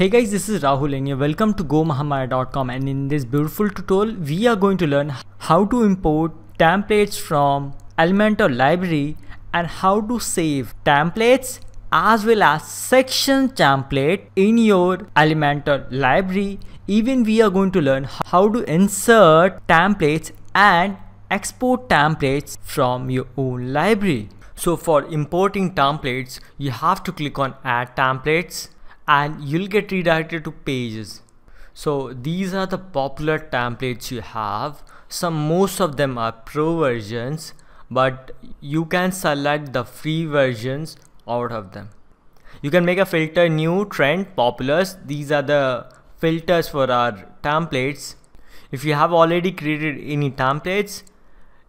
Hey guys, this is Rahul and you're welcome to gomahamaya.com, and in this beautiful tutorial we are going to learn how to import templates from Elementor library and how to save templates as well as section template in your Elementor library. Even we are going to learn how to insert templates and export templates from your own library. So for importing templates, you have to click on add templates and you'll get redirected to pages. So these are the popular templates you have. Most of them are pro versions, but you can select the free versions out of them. You can make a filter, new, trend, populars. These are the filters for our templates. If you have already created any templates,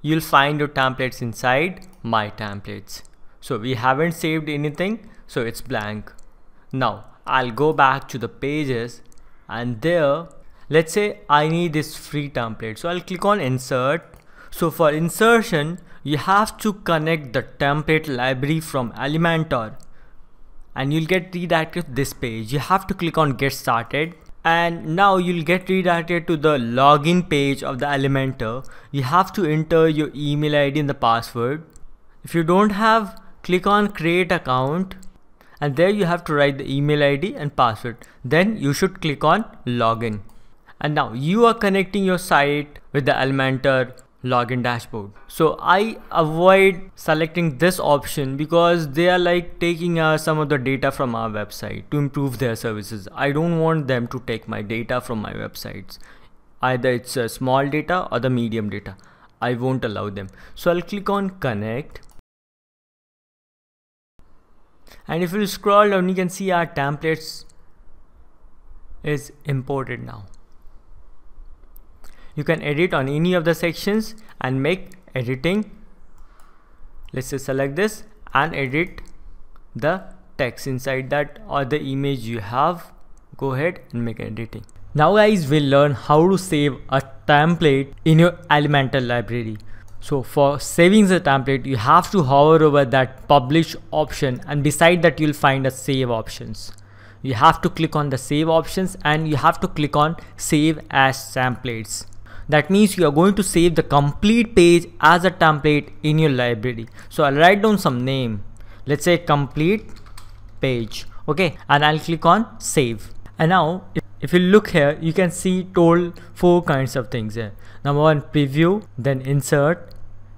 you'll find your templates inside my templates. So we haven't saved anything, so it's blank. Now I'll go back to the pages, and there, let's say I need this free template, so I'll click on insert. So for insertion, you have to connect the template library from Elementor and you'll get redirected to this page. You have to click on get started, and now you'll get redirected to the login page of the Elementor. You have to enter your email ID and the password. If you don't have, click on create account, and there you have to write the email ID and password. Then you should click on login, and now you are connecting your site with the Elementor login dashboard. So I avoid selecting this option because they are like taking some of the data from our website to improve their services. I don't want them to take my data from my websites. Either it's a small data or the medium data. I won't allow them. So I'll click on connect, and if you scroll down, you can see our templates is imported now. You can edit on any of the sections and make editing. Let's just select this and edit the text inside that or the image you have. Go ahead and make editing. Now guys, we'll learn how to save a template in your Elementor library. So for saving the template, you have to hover over that publish option, and beside that you'll find a save options. You have to click on the save options and you have to click on save as templates. That means you are going to save the complete page as a template in your library. So I'll write down some name. Let's say complete page. Okay, and I'll click on save. And now if you look here, you can see total 4 kinds of things here. Number one, preview, then insert.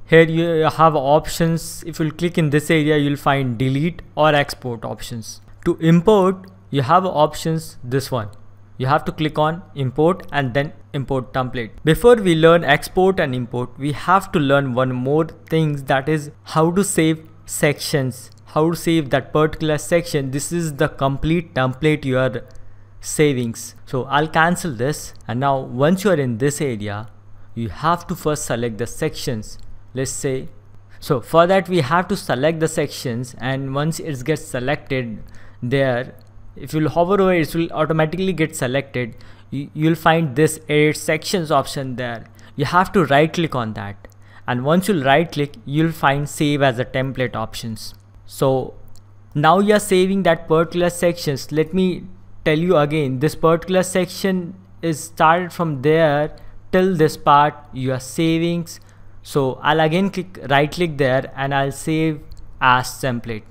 Here you have options. If you click in this area, you'll find delete or export options. To import, you have options, this one. You have to click on import and then import template. Before we learn export and import, we have to learn one more thing, that is how to save sections, how to save that particular section. This is the complete template you are savings. So I'll cancel this, and now once you are in this area, you have to first select the sections. Let's say, so for that we have to select the sections, and once it gets selected there, if you'll hover over it, will automatically get selected. You'll find this edit sections option there. You have to right click on that, and once you'll right click, you'll find save as a template options. So now you're saving that particular sections. Let me tell you again, this particular section is started from there till this part, your savings. So I'll again right click there and I'll save as template.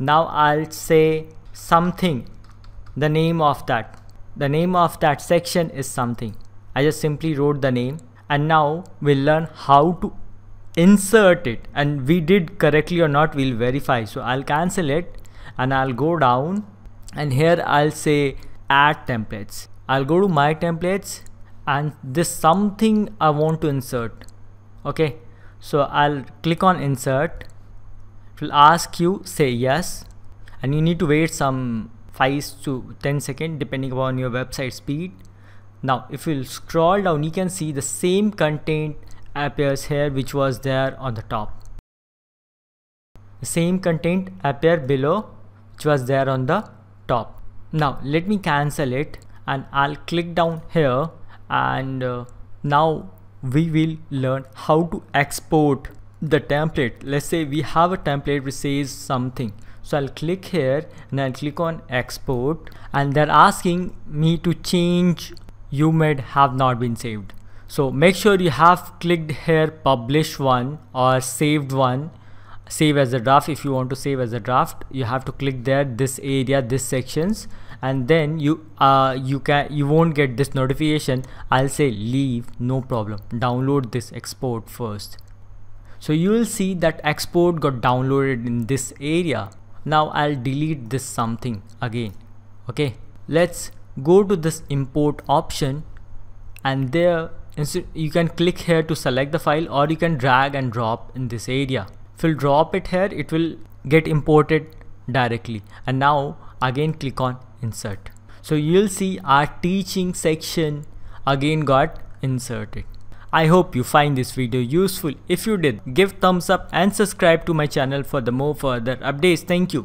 Now I'll say something, the name of that section is something. I just simply wrote the name, and now we'll learn how to insert it, and we did correctly or not, we'll verify. So I'll cancel it and I'll go down, and here I'll say add templates. I'll go to my templates, and this something I want to insert. Okay, so I'll click on insert. It will ask you, say yes, and you need to wait some 5 to 10 seconds depending upon your website speed. Now if you scroll down, you can see the same content appears here which was there on the top. The same content appears below which was there on the top. Now let me cancel it, and I'll click down here, and now we will learn how to export the template. Let's say we have a template which says something. So I'll click here and I'll click on export, and they're asking me to change "you made have not been saved." So make sure you have clicked here publish one or saved one, save as a draft. If you want to save as a draft, you have to click there, this area, this sections, and then you won't get this notification. I'll say leave, no problem, download this export first. So you will see that export got downloaded in this area. Now I'll delete this something again. Okay, let's go to this import option, and there you can click here to select the file, or you can drag and drop in this area. If you'll drop it here, it will get imported directly. And now again click on insert. So you'll see our teaching section again got inserted. I hope you find this video useful. If you did, give thumbs up and subscribe to my channel for the more further updates. Thank you.